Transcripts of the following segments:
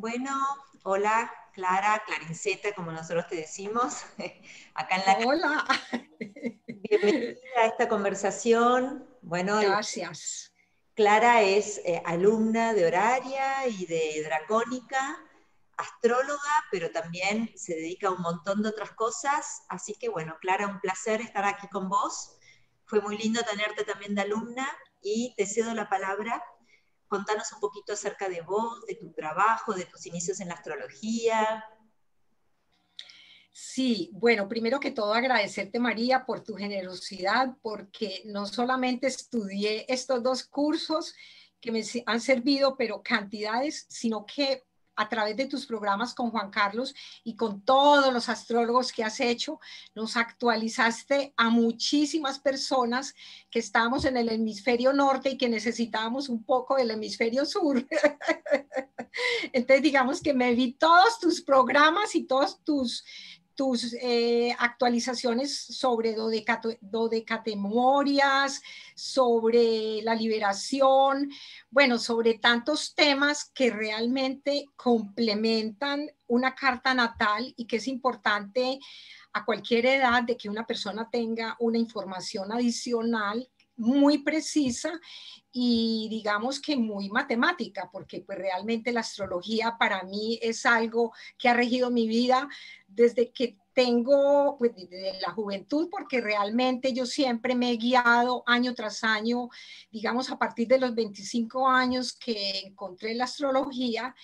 Bueno, hola Clara, Clarinzeta, como nosotros te decimos, acá en la... Hola. Bienvenida a esta conversación. Bueno, gracias. Clara es alumna de Horaria y de Dracónica, astróloga, pero también se dedica a un montón de otras cosas. Así que bueno, Clara, un placer estar aquí con vos. Fue muy lindo tenerte también de alumna y te cedo la palabra. Contanos un poquito acerca de vos, de tu trabajo, de tus inicios en la astrología. Sí, bueno, primero que todo agradecerte, María, por tu generosidad, porque no solamente estudié estos dos cursos que me han servido, pero cantidades, sino que a través de tus programas con Juan Carlos y con todos los astrólogos que has hecho, nos actualizaste a muchísimas personas que estamos en el hemisferio norte y que necesitábamos un poco del hemisferio sur. Entonces, digamos que me vi todos tus programas y todos tus actualizaciones sobre dodecatemorias, sobre la liberación, bueno, sobre tantos temas que realmente complementan una carta natal y que es importante a cualquier edad de que una persona tenga una información adicional muy precisa y digamos que muy matemática, porque pues realmente la astrología para mí es algo que ha regido mi vida desde que tengo, pues desde la juventud, porque realmente yo siempre me he guiado año tras año, digamos a partir de los 25 años que encontré la astrología,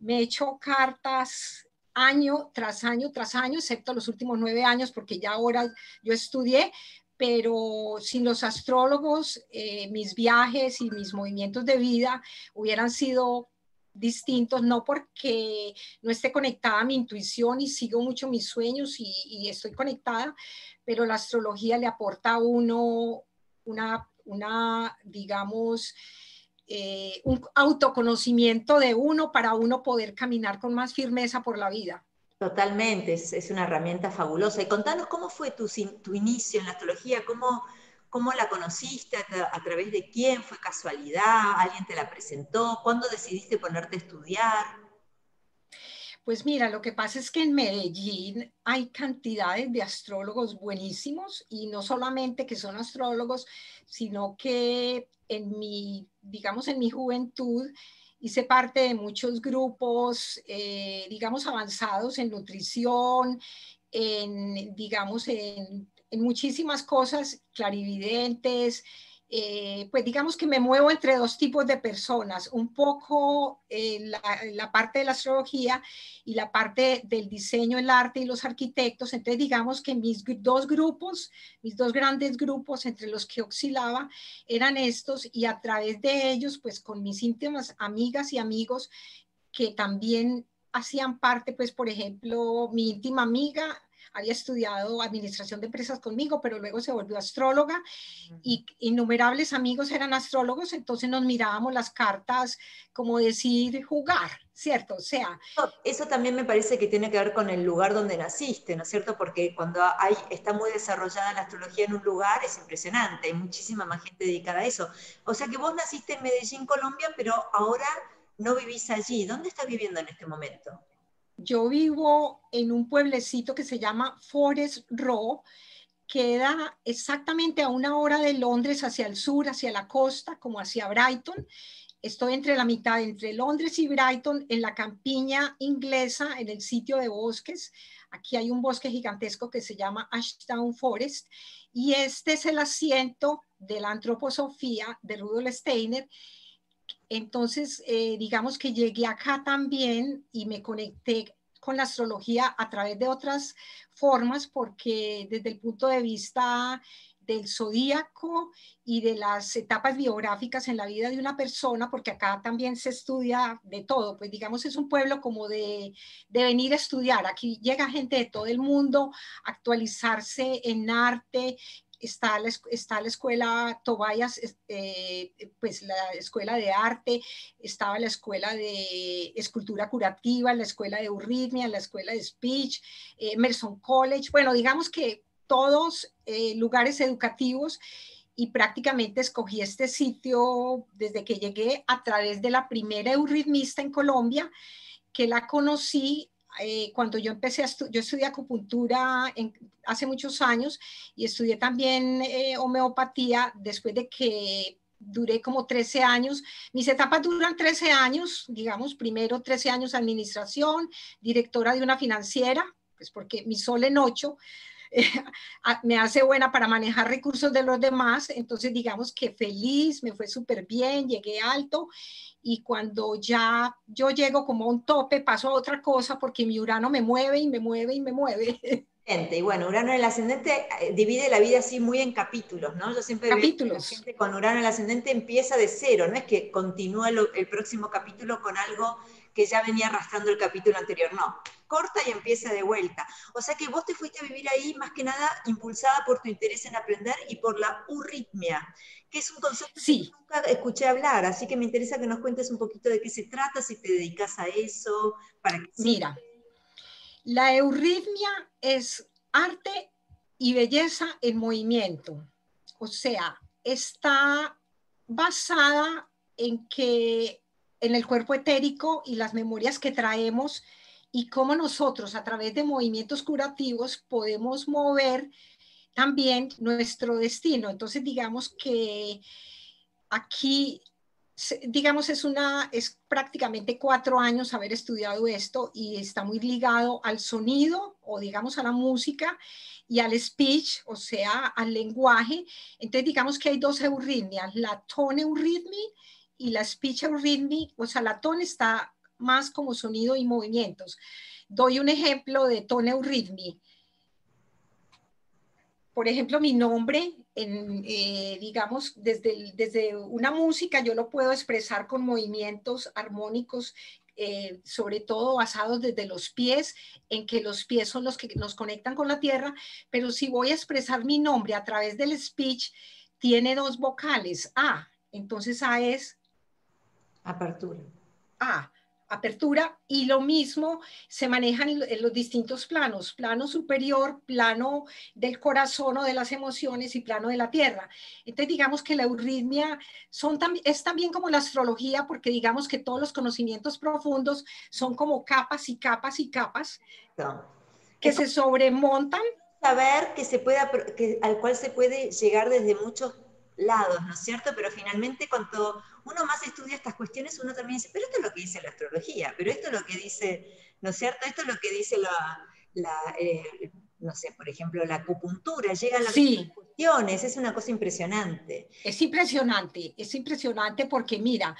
me he hecho cartas año tras año tras año, excepto los últimos 9 años, porque ya ahora yo estudié, pero sin los astrólogos, mis viajes y mis movimientos de vida hubieran sido distintos, no porque no esté conectada a mi intuición y sigo mucho mis sueños y estoy conectada, pero la astrología le aporta a uno un autoconocimiento de uno para uno poder caminar con más firmeza por la vida. Totalmente, es una herramienta fabulosa. Y contanos cómo fue tu inicio en la astrología, cómo la conociste, a través de quién, fue casualidad, alguien te la presentó, cuándo decidiste ponerte a estudiar. Pues mira, lo que pasa es que en Medellín hay cantidades de astrólogos buenísimos y no solamente que son astrólogos, sino que en mi juventud, hice parte de muchos grupos, digamos, avanzados en nutrición, en muchísimas cosas, clarividentes, pues digamos que me muevo entre dos tipos de personas, un poco la parte de la astrología y la parte del diseño, el arte y los arquitectos. Entonces digamos que mis dos grandes grupos entre los que oscilaba eran estos, y a través de ellos, pues con mis íntimas amigas y amigos que también hacían parte, pues por ejemplo mi íntima amiga había estudiado administración de empresas conmigo, pero luego se volvió astróloga, y innumerables amigos eran astrólogos, entonces nos mirábamos las cartas, como decir, jugar, ¿cierto? O sea... Eso también me parece que tiene que ver con el lugar donde naciste, ¿no es cierto? Porque cuando está muy desarrollada la astrología en un lugar, es impresionante, hay muchísima más gente dedicada a eso. O sea que vos naciste en Medellín, Colombia, pero ahora no vivís allí. ¿Dónde estás viviendo en este momento? Yo vivo en un pueblecito que se llama Forest Row, queda exactamente a 1 hora de Londres hacia el sur, hacia la costa, como hacia Brighton. Estoy entre la mitad, entre Londres y Brighton, en la campiña inglesa, en el sitio de bosques. Aquí hay un bosque gigantesco que se llama Ashdown Forest, y este es el asiento de la antroposofía de Rudolf Steiner. Entonces, digamos que llegué acá también y me conecté con la astrología a través de otras formas, porque desde el punto de vista del zodíaco y de las etapas biográficas en la vida de una persona, porque acá también se estudia de todo, pues digamos es un pueblo como de venir a estudiar, aquí llega gente de todo el mundo, actualizarse en arte. Está la escuela Tobayas, pues la escuela de arte, estaba la escuela de escultura curativa, la escuela de euritmia, la escuela de speech, Emerson College, bueno, digamos que todos lugares educativos, y prácticamente escogí este sitio desde que llegué a través de la primera euritmista en Colombia, que la conocí cuando yo empecé a estudié acupuntura hace muchos años y estudié también homeopatía después de que duré como 13 años, mis etapas duran 13 años, digamos, primero 13 años administración, directora de una financiera, pues porque mi sol en 8 me hace buena para manejar recursos de los demás, entonces digamos que feliz, me fue súper bien, llegué alto y cuando ya yo llego como a un tope paso a otra cosa porque mi Urano me mueve y me mueve y me mueve. Y bueno, Urano en el ascendente divide la vida así muy en capítulos, ¿no? Yo siempre veo que la gente con Urano en el ascendente empieza de cero, no es que continúa el próximo capítulo con algo que ya venía arrastrando el capítulo anterior, no, corta y empieza de vuelta. O sea que vos te fuiste a vivir ahí más que nada impulsada por tu interés en aprender y por la euritmia, que es un concepto sí, que nunca escuché hablar, así que me interesa que nos cuentes un poquito de qué se trata, si te dedicas a eso, para qué. Mira. La euritmia es arte y belleza en movimiento, o sea, está basada en que en el cuerpo etérico y las memorias que traemos y cómo nosotros a través de movimientos curativos podemos mover también nuestro destino. Entonces digamos que aquí... digamos, es prácticamente 4 años haber estudiado esto y está muy ligado al sonido o digamos a la música y al speech, o sea, al lenguaje. Entonces digamos que hay 2 euritmias, la tone euritmia y la speech euritmia, o sea, la tone está más como sonido y movimientos. Doy un ejemplo de tone euritmia. Por ejemplo, mi nombre, digamos, desde una música yo lo puedo expresar con movimientos armónicos, sobre todo basados desde los pies, en que los pies son los que nos conectan con la tierra, pero si voy a expresar mi nombre a través del speech, tiene 2 vocales, A, entonces A es... apertura. A. Apertura y lo mismo se manejan en los distintos planos, plano superior, plano del corazón o de las emociones y plano de la tierra. Entonces digamos que la euritmia es también como la astrología porque digamos que todos los conocimientos profundos son como capas y capas y capas que se sobremontan. Saber que al cual se puede llegar desde muchos lados, ¿no es cierto? Pero finalmente cuanto uno más estudia estas cuestiones, uno también dice, pero esto es lo que dice la astrología, pero esto es lo que dice, ¿no es cierto? Esto es lo que dice no sé, por ejemplo, la acupuntura, llegan las cuestiones, es una cosa impresionante. Es impresionante porque mira,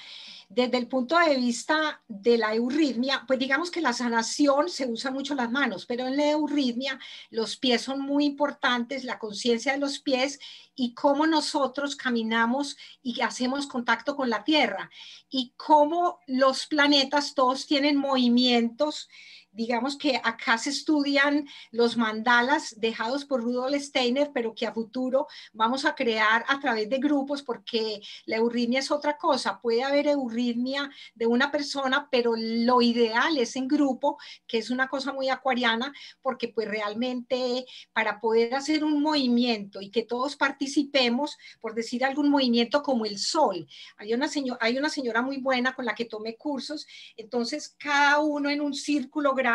desde el punto de vista de la euritmia, pues digamos que la sanación se usa mucho las manos, pero en la euritmia los pies son muy importantes, la conciencia de los pies y cómo nosotros caminamos y hacemos contacto con la tierra y cómo los planetas todos tienen movimientos. Digamos que acá se estudian los mandalas dejados por Rudolf Steiner, pero que a futuro vamos a crear a través de grupos, porque la euritmia es otra cosa. Puede haber euritmia de una persona, pero lo ideal es en grupo, que es una cosa muy acuariana, porque pues realmente para poder hacer un movimiento y que todos participemos, por decir algún movimiento como el sol. Hay una señora muy buena con la que tomé cursos, entonces cada uno en un círculo grande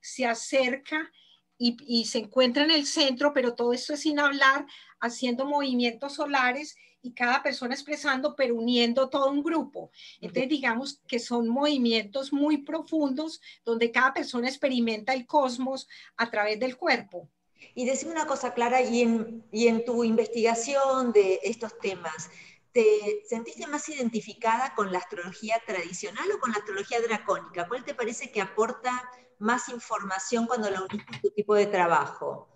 se acerca y se encuentra en el centro, pero todo esto es sin hablar, haciendo movimientos solares y cada persona expresando, pero uniendo todo un grupo. Entonces digamos que son movimientos muy profundos donde cada persona experimenta el cosmos a través del cuerpo. Y decime una cosa, Clara, y en tu investigación de estos temas, ¿te sentiste más identificada con la astrología tradicional o con la astrología dracónica? ¿Cuál te parece que aporta más información cuando la unís con tu tipo de trabajo?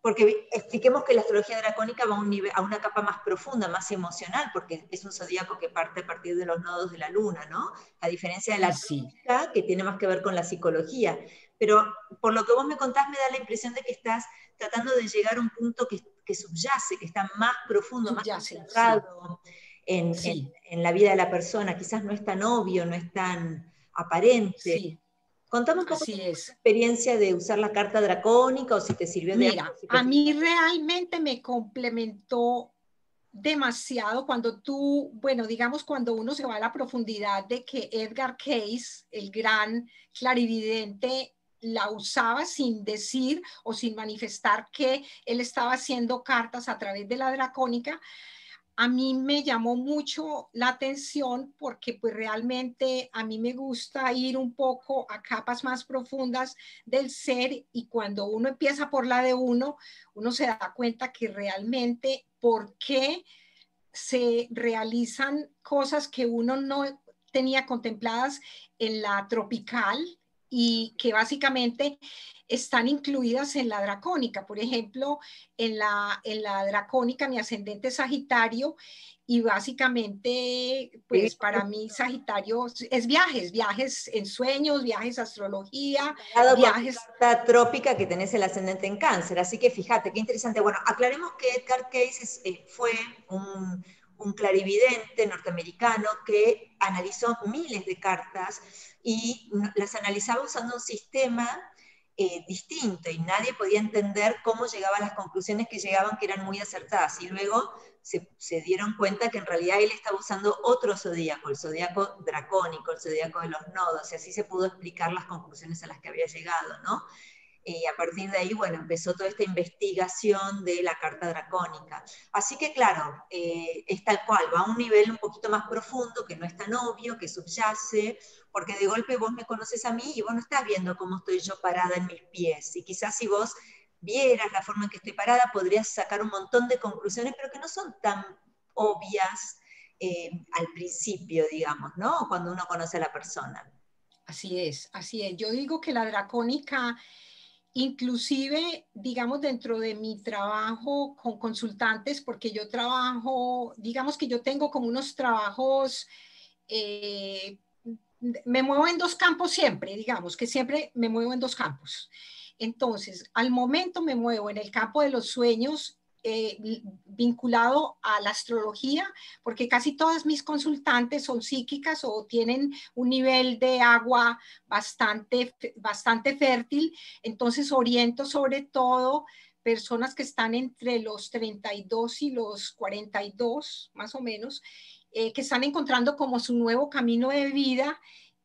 Porque expliquemos que la astrología dracónica va a una capa más profunda, más emocional, porque es un zodíaco que parte a partir de los nodos de la luna, ¿no? A diferencia de la astrología, que tiene más que ver con la psicología. Pero por lo que vos me contás, me da la impresión de que estás tratando de llegar a un punto que subyace, que está más profundo, subyace, más centrado en la vida de la persona. Quizás no es tan obvio, no es tan aparente. Sí. Contame un poco de tu experiencia de usar la carta dracónica o si te sirvió de algo. Mira, a mí realmente me complementó demasiado cuando tú, bueno, digamos cuando uno se va a la profundidad de que Edgar Cayce, el gran clarividente, la usaba sin decir o sin manifestar que él estaba haciendo cartas a través de la dracónica. A mí me llamó mucho la atención porque pues realmente a mí me gusta ir un poco a capas más profundas del ser, y cuando uno empieza por la de uno, uno se da cuenta que realmente por qué se realizan cosas que uno no tenía contempladas en la tropical y que básicamente están incluidas en la dracónica. Por ejemplo, en la dracónica mi ascendente es Sagitario, y básicamente pues para mí Sagitario es viajes, viajes en sueños, viajes astrología, viajes... La trópica que tenés el ascendente en Cáncer, así que fíjate, qué interesante. Bueno, aclaremos que Edgar Cayce fue un clarividente norteamericano que analizó miles de cartas y las analizaba usando un sistema distinto, y nadie podía entender cómo llegaba a las conclusiones que llegaban, que eran muy acertadas, y luego se dieron cuenta que en realidad él estaba usando otro zodíaco, el zodíaco dracónico, el zodíaco de los nodos, y así se pudo explicar las conclusiones a las que había llegado, ¿no? Y a partir de ahí, bueno, empezó toda esta investigación de la carta dracónica. Así que, claro, es tal cual, va a un nivel un poquito más profundo, que no es tan obvio, que subyace, porque de golpe vos me conoces a mí y vos no estás viendo cómo estoy yo parada en mis pies. Y quizás si vos vieras la forma en que estoy parada, podrías sacar un montón de conclusiones, pero que no son tan obvias al principio, digamos, ¿no? Cuando uno conoce a la persona. Así es, así es. Yo digo que la dracónica... Inclusive, digamos, dentro de mi trabajo con consultantes, porque yo trabajo, digamos que yo tengo como unos trabajos, me muevo en dos campos siempre, digamos, que siempre me muevo en dos campos. Entonces, al momento me muevo en el campo de los sueños vinculado a la astrología, porque casi todas mis consultantes son psíquicas o tienen un nivel de agua bastante fértil, entonces oriento sobre todo personas que están entre los 32 y los 42, más o menos, que están encontrando como su nuevo camino de vida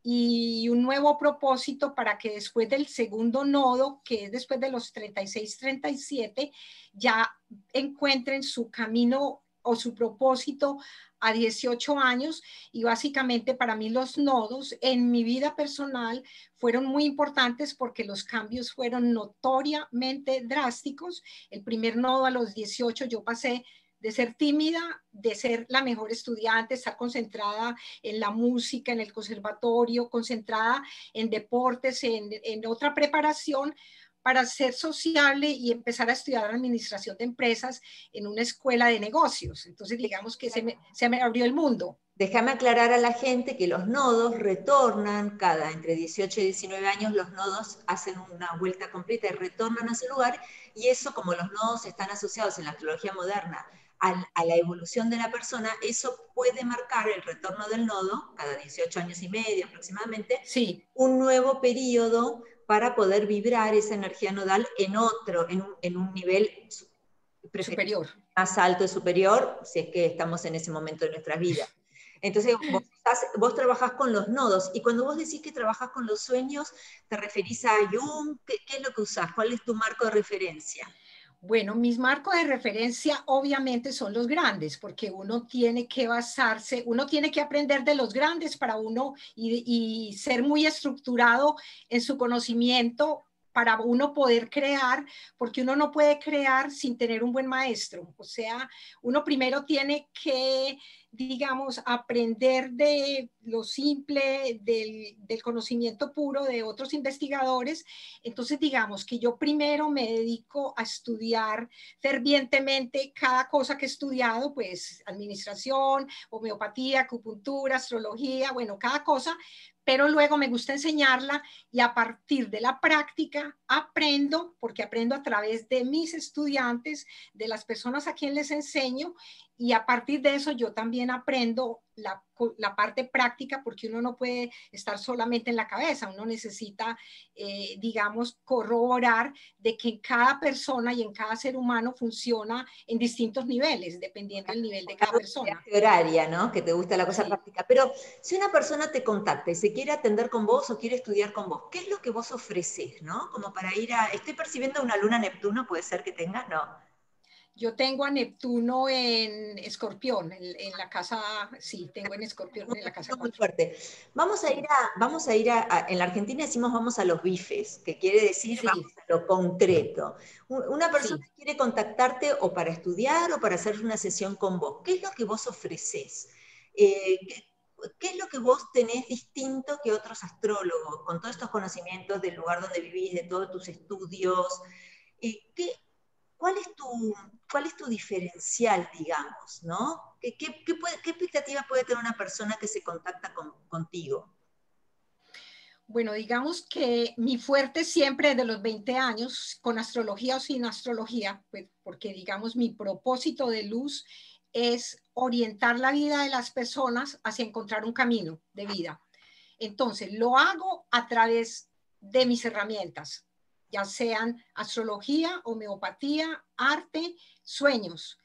y un nuevo propósito, para que después del segundo nodo, que es después de los 36, 37, ya encuentren su camino o su propósito a 18 años. Y básicamente para mí los nodos en mi vida personal fueron muy importantes porque los cambios fueron notoriamente drásticos. El primer nodo a los 18 yo pasé de ser tímida, de ser la mejor estudiante, estar concentrada en la música, en el conservatorio, concentrada en deportes, en otra preparación, para ser sociable y empezar a estudiar administración de empresas en una escuela de negocios. Entonces, digamos que se me abrió el mundo. Déjame aclarar a la gente que los nodos retornan cada entre 18 y 19 años, los nodos hacen una vuelta completa y retornan a su lugar, y eso, como los nodos están asociados en la astrología moderna a la evolución de la persona, eso puede marcar el retorno del nodo, cada 18 años y medio aproximadamente, sí, un nuevo periodo para poder vibrar esa energía nodal en un nivel superior, más alto y superior, si es que estamos en ese momento de nuestra vida. Entonces vos trabajás con los nodos, y cuando vos decís que trabajás con los sueños, ¿te referís a Jung? ¿Qué es lo que usás? ¿Cuál es tu marco de referencia? Bueno, mis marcos de referencia obviamente son los grandes, porque uno tiene que basarse, uno tiene que aprender de los grandes para uno y ser muy estructurado en su conocimiento para uno poder crear, porque uno no puede crear sin tener un buen maestro. O sea, uno primero tiene que, digamos, aprender de lo simple, del conocimiento puro de otros investigadores. Entonces, digamos que yo primero me dedico a estudiar fervientemente cada cosa que he estudiado, pues administración, homeopatía, acupuntura, astrología, bueno, cada cosa, pero luego me gusta enseñarla, y a partir de la práctica aprendo, porque aprendo a través de mis estudiantes, de las personas a quien les enseño, Y a partir de eso yo también aprendo la parte práctica, porque uno no puede estar solamente en la cabeza, uno necesita, digamos, corroborar de que en cada persona y en cada ser humano funciona en distintos niveles, dependiendo del nivel de cada persona. Horaria, ¿no? Que te gusta la cosa práctica. Pero si una persona te contacta y se quiere atender con vos o quiere estudiar con vos, ¿qué es lo que vos ofrecés, no? Como para ir a... ¿Estoy percibiendo una luna Neptuno? ¿Puede ser que tengas? No. Yo tengo a Neptuno en Escorpión, en la casa, sí, tengo en Escorpión en la casa 4. Muy fuerte. Vamos a ir a, en la Argentina decimos vamos a los bifes, que quiere decir vamos a lo concreto. Una persona quiere contactarte o para estudiar o para hacer una sesión con vos. ¿Qué es lo que vos ofrecés? ¿Qué es lo que vos tenés distinto que otros astrólogos? Con todos estos conocimientos del lugar donde vivís, de todos tus estudios, ¿Cuál es tu diferencial, digamos, ¿no? ¿Qué expectativas puede tener una persona que se contacta contigo? Bueno, digamos que mi fuerte siempre desde los 20 años, con astrología o sin astrología, pues, porque digamos mi propósito de luz es orientar la vida de las personas hacia encontrar un camino de vida. Entonces, lo hago a través de mis herramientas, ya sean astrología, homeopatía, arte, sueños.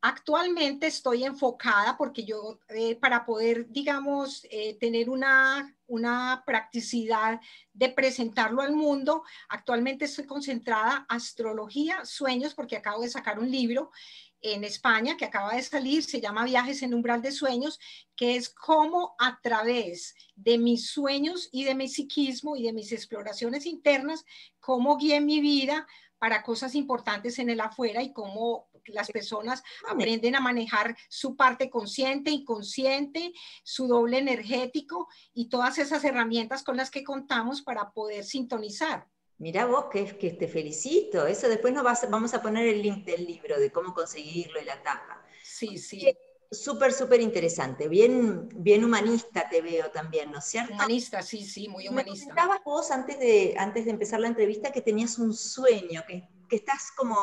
Actualmente estoy enfocada porque yo para poder, digamos, tener una practicidad de presentarlo al mundo, actualmente estoy concentrada en astrología, sueños, porque acabo de sacar un libro en España que acaba de salir, se llama Viajes en Umbral de Sueños, que es cómo a través de mis sueños y de mi psiquismo y de mis exploraciones internas, cómo guié mi vida para cosas importantes en el afuera y cómo las personas aprenden a manejar su parte consciente, inconsciente, su doble energético y todas esas herramientas con las que contamos para poder sintonizar. Mirá vos, que te felicito. Eso después vamos a poner el link del libro, de cómo conseguirlo y la tapa. Sí, sí. Súper, súper interesante. Bien, bien humanista te veo también, ¿no es cierto? Humanista, sí, sí, muy humanista. Me comentabas vos antes de empezar la entrevista que tenías un sueño, que estás como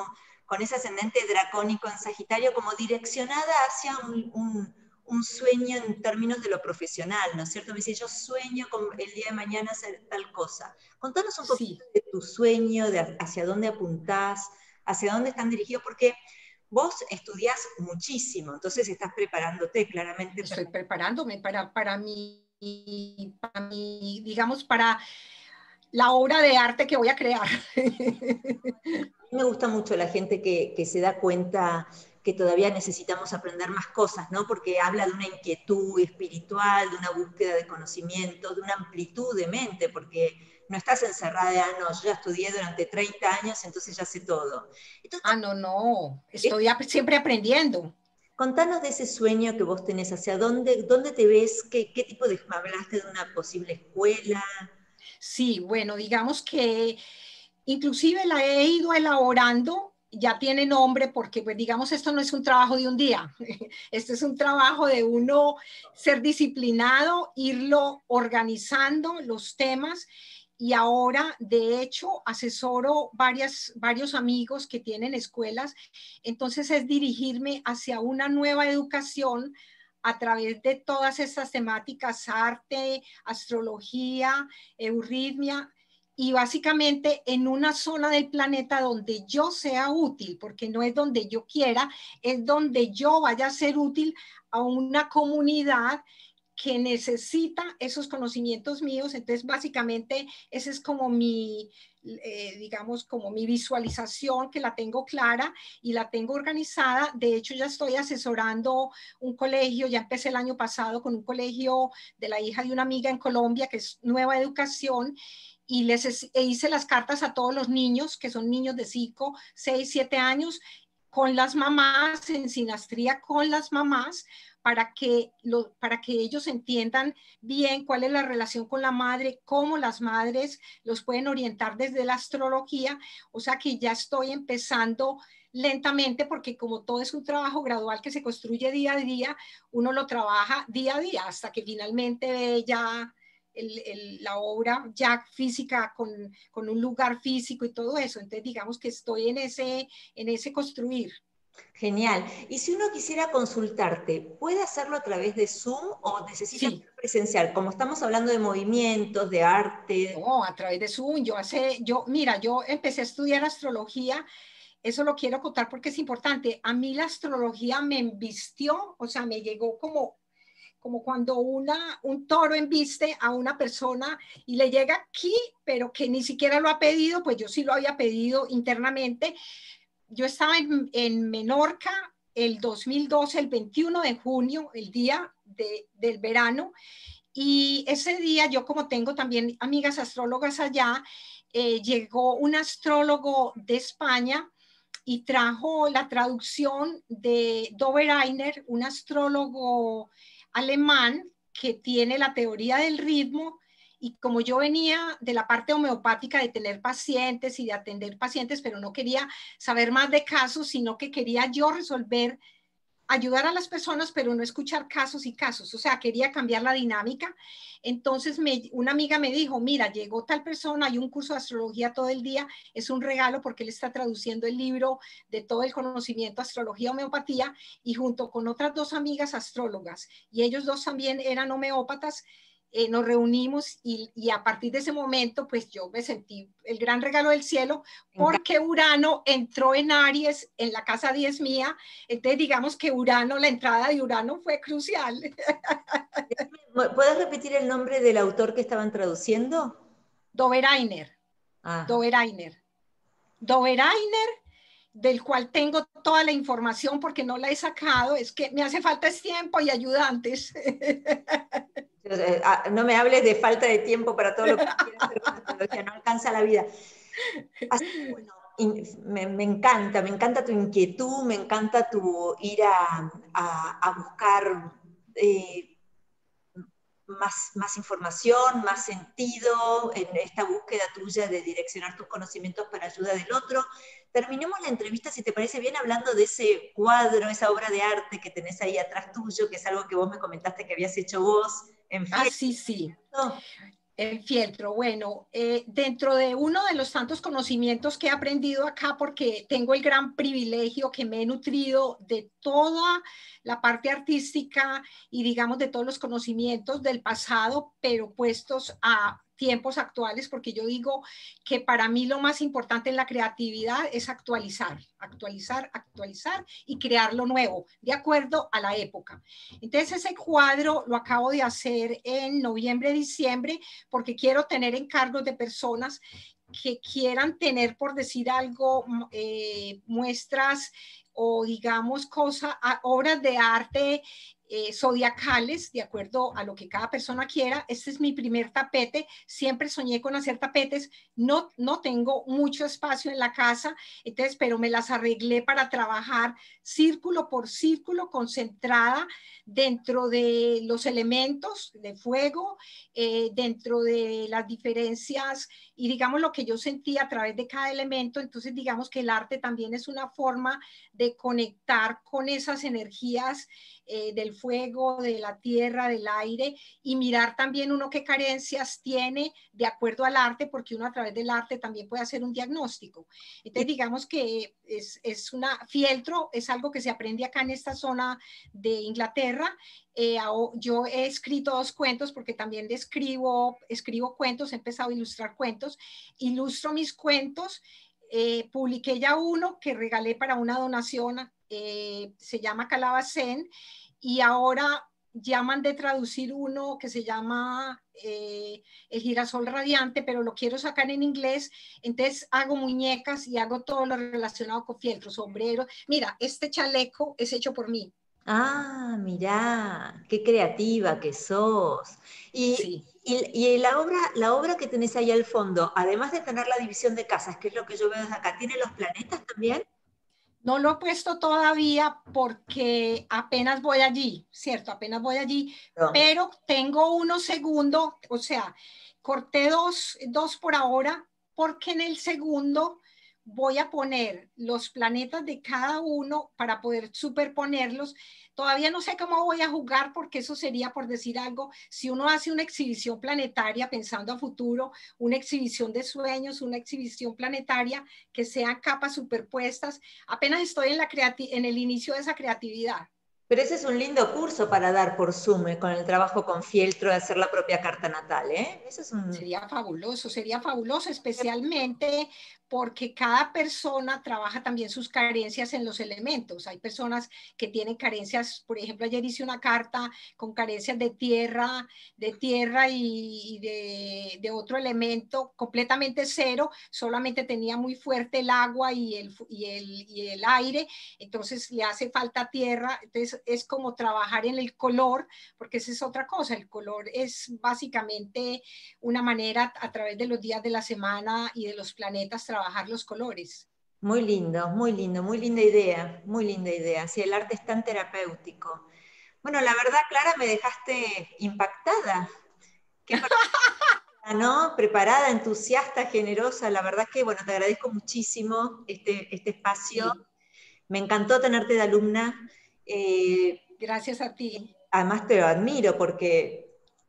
con ese ascendente dracónico en Sagitario, como direccionada hacia un sueño en términos de lo profesional, ¿no es cierto? Me dice, yo sueño con el día de mañana hacer tal cosa. Contanos un poquito de tu sueño, de hacia dónde apuntás, hacia dónde están dirigidos, porque vos estudiás muchísimo, entonces estás preparándote claramente. Estoy preparándome para mí, digamos, para la obra de arte que voy a crear. A mí me gusta mucho la gente que se da cuenta que todavía necesitamos aprender más cosas, ¿no? Porque habla de una inquietud espiritual, de una búsqueda de conocimiento, de una amplitud de mente, porque no estás encerrada de, no, yo ya estudié durante 30 años, entonces ya sé todo. Entonces, no, estoy siempre aprendiendo. Contanos de ese sueño que vos tenés, hacia dónde te ves, qué tipo de... Hablaste de una posible escuela. Sí, bueno, digamos que inclusive la he ido elaborando. Ya tiene nombre porque, pues, digamos, esto no es un trabajo de un día. Esto es un trabajo de uno ser disciplinado, irlo organizando los temas. Y ahora, de hecho, asesoro varios amigos que tienen escuelas. Entonces, es dirigirme hacia una nueva educación a través de todas estas temáticas, arte, astrología, euritmia, y básicamente en una zona del planeta donde yo sea útil, porque no es donde yo quiera, es donde yo vaya a ser útil a una comunidad que necesita esos conocimientos míos. Entonces, básicamente, esa es como mi, digamos, como mi visualización, que la tengo clara y la tengo organizada. De hecho, ya estoy asesorando un colegio, ya empecé el año pasado con un colegio de la hija de una amiga en Colombia, que es Nueva Educación, y les hice las cartas a todos los niños, que son niños de 5, 6, 7 años, con las mamás, en sinastría con las mamás, para que ellos entiendan bien cuál es la relación con la madre, cómo las madres los pueden orientar desde la astrología. O sea que ya estoy empezando lentamente, porque como todo es un trabajo gradual que se construye día a día, uno lo trabaja día a día hasta que finalmente ve ya... La obra ya física, con un lugar físico y todo eso. Entonces, digamos que estoy en ese construir. Genial. Y si uno quisiera consultarte, ¿puede hacerlo a través de Zoom o necesita presencial? Como estamos hablando de movimientos, de arte. No, a través de Zoom. Mira, yo empecé a estudiar astrología. Eso lo quiero contar porque es importante. A mí la astrología me embistió, o sea, me llegó como cuando un toro embiste a una persona y le llega aquí, pero que ni siquiera lo ha pedido, pues yo sí lo había pedido internamente. Yo estaba en Menorca el 2012, el 21 de junio, el día del verano, y ese día yo, como tengo también amigas astrólogas allá, llegó un astrólogo de España y trajo la traducción de Döbereiner, un astrólogo alemán que tiene la teoría del ritmo. Y como yo venía de la parte homeopática de tener pacientes y de atender pacientes, pero no quería saber más de casos, sino que quería yo resolver, ayudar a las personas, pero no escuchar casos y casos. O sea, quería cambiar la dinámica. Entonces una amiga me dijo, mira, llegó tal persona, hay un curso de astrología todo el día, es un regalo porque él está traduciendo el libro de todo el conocimiento, astrología, homeopatía, y junto con otras dos amigas astrólogas, y ellos dos también eran homeópatas. Nos reunimos y a partir de ese momento, pues yo me sentí el gran regalo del cielo porque Urano entró en Aries, en la casa 10 mía. Entonces digamos que Urano, la entrada de Urano fue crucial. ¿Puedes repetir el nombre del autor que estaban traduciendo? Döbereiner. Ah. Döbereiner, del cual tengo toda la información porque no la he sacado. Es que me hace falta tiempo y ayudantes. No me hables de falta de tiempo para todo lo que quieres hacer con astrología, no alcanza la vida. Así, bueno, me encanta tu inquietud, me encanta tu ir a buscar más información, más sentido en esta búsqueda tuya de direccionar tus conocimientos para ayuda del otro. Terminemos la entrevista, si te parece bien, hablando de ese cuadro, esa obra de arte que tenés ahí atrás tuyo, que es algo que vos me comentaste que habías hecho vos. Ah, sí. El fieltro. Bueno, dentro de uno de los tantos conocimientos que he aprendido acá, porque tengo el gran privilegio que me he nutrido de toda la parte artística y digamos de todos los conocimientos del pasado, pero puestos a tiempos actuales, porque yo digo que para mí lo más importante en la creatividad es actualizar y crear lo nuevo, de acuerdo a la época. Entonces ese cuadro lo acabo de hacer en noviembre, diciembre, porque quiero tener encargos de personas que quieran tener, por decir algo, muestras o digamos obras de arte zodiacales, de acuerdo a lo que cada persona quiera. Este es mi primer tapete, siempre soñé con hacer tapetes, no tengo mucho espacio en la casa, entonces, pero me las arreglé para trabajar círculo por círculo, concentrada dentro de los elementos de fuego, dentro de las diferencias y digamos lo que yo sentí a través de cada elemento. Entonces digamos que el arte también es una forma de conectar con esas energías del fuego, de la tierra, del aire, y mirar también uno qué carencias tiene de acuerdo al arte, porque uno a través del arte también puede hacer un diagnóstico. Entonces digamos que es una fieltro, es algo que se aprende acá en esta zona de Inglaterra. Yo he escrito dos cuentos porque también escribo cuentos, he empezado a ilustrar cuentos, ilustro mis cuentos. Publiqué ya uno que regalé para una donación, se llama Calabacén, y ahora ya mandé traducir uno que se llama el girasol radiante, pero lo quiero sacar en inglés. Entonces hago muñecas y hago todo lo relacionado con fieltros, sombreros. Mira, este chaleco es hecho por mí. Ah, mirá, qué creativa que sos. Y, sí. y la obra que tenés ahí al fondo, además de tener la división de casas, que es lo que yo veo desde acá, ¿tiene los planetas también? No lo he puesto todavía porque apenas voy allí, ¿cierto? Apenas voy allí, no. Pero tengo uno segundo, o sea, corté dos por ahora, porque en el segundo voy a poner los planetas de cada uno para poder superponerlos. Todavía no sé cómo voy a jugar, porque eso sería, por decir algo, si uno hace una exhibición planetaria pensando a futuro, una exhibición de sueños, una exhibición planetaria, que sean capas superpuestas. Apenas estoy en el inicio de esa creatividad. Pero ese es un lindo curso para dar por Zoom, con el trabajo con fieltro de hacer la propia carta natal, ¿eh? Eso es un... sería fabuloso, especialmente porque cada persona trabaja también sus carencias en los elementos. Hay personas que tienen carencias, por ejemplo, ayer hice una carta con carencias de tierra y de otro elemento completamente cero, solamente tenía muy fuerte el agua y el aire, entonces le hace falta tierra. Entonces es como trabajar en el color, porque esa es otra cosa. El color es básicamente una manera, a través de los días de la semana y de los planetas, trabajar los colores. Muy lindo, muy lindo, muy linda idea, muy linda idea. Sí, el arte es tan terapéutico. Bueno, la verdad, Clara, me dejaste impactada. Qué ¿no? Preparada, entusiasta, generosa. La verdad que, bueno, te agradezco muchísimo este espacio. Sí. Me encantó tenerte de alumna. Gracias a ti. Además te lo admiro, porque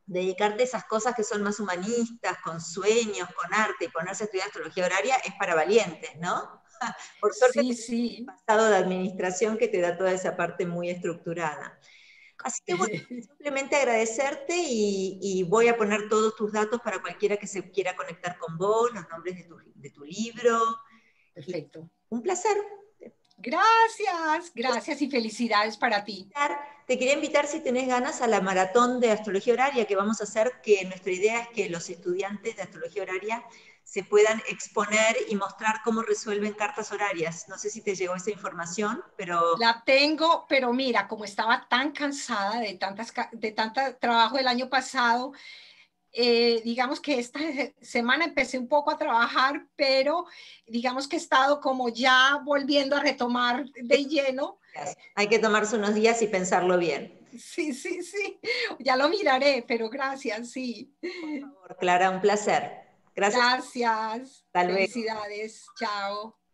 dedicarte a esas cosas que son más humanistas, con sueños, con arte, y ponerse a estudiar astrología horaria es para valientes, ¿no? Por suerte sí, sí. Pasado de administración que te da toda esa parte muy estructurada. Así que bueno, simplemente agradecerte y voy a poner todos tus datos para cualquiera que se quiera conectar con vos, los nombres de tu libro. Perfecto. Y un placer. Gracias, gracias y felicidades para ti. Te quería invitar, si tenés ganas, a la maratón de astrología horaria que vamos a hacer, que nuestra idea es que los estudiantes de astrología horaria se puedan exponer y mostrar cómo resuelven cartas horarias. No sé si te llegó esa información, pero... La tengo, pero mira, como estaba tan cansada de tanto trabajo del año pasado, digamos que esta semana empecé un poco a trabajar, pero digamos que he estado como ya volviendo a retomar de lleno. Hay que tomarse unos días y pensarlo bien. Sí, sí, sí. Ya lo miraré, pero gracias, sí. Por favor, Clara, un placer. Gracias. Gracias. Felicidades. Chao.